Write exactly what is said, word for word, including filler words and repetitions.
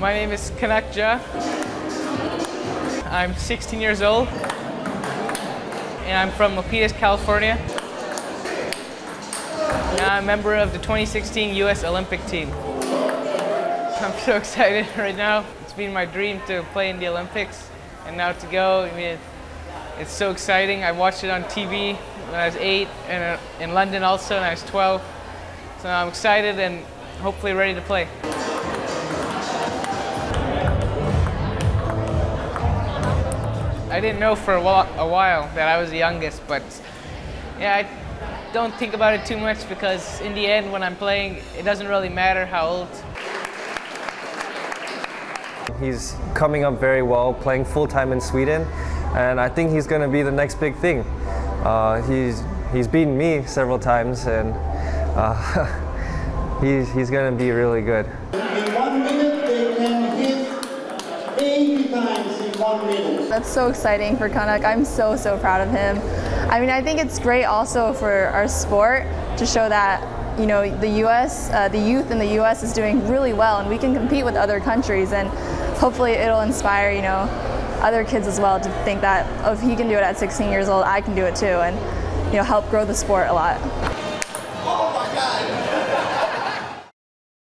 My name is Kanak Jha. I'm sixteen years old and I'm from Milpitas, California. And I'm a member of the twenty sixteen U S Olympic team. I'm so excited right now. It's been my dream to play in the Olympics and now to go, I mean, it's so exciting. I watched it on T V when I was eight and in London also when I was twelve. So I'm excited and hopefully ready to play. I didn't know for a while that I was the youngest, but yeah, I don't think about it too much because in the end when I'm playing, it doesn't really matter how old. He's coming up very well, playing full-time in Sweden, and I think he's going to be the next big thing. Uh, he's, he's beaten me several times, and uh, he's, he's going to be really good. In one minute, they can hit eighty times in one minute. That's so exciting for Kanak. I'm so, so proud of him. I mean, I think it's great also for our sport to show that you know, the U S, uh, the youth in the U S is doing really well, and we can compete with other countries, and hopefully it'll inspire, you know, other kids as well to think that, oh, if he can do it at sixteen years old, I can do it too, and, you know, help grow the sport a lot. Oh my God.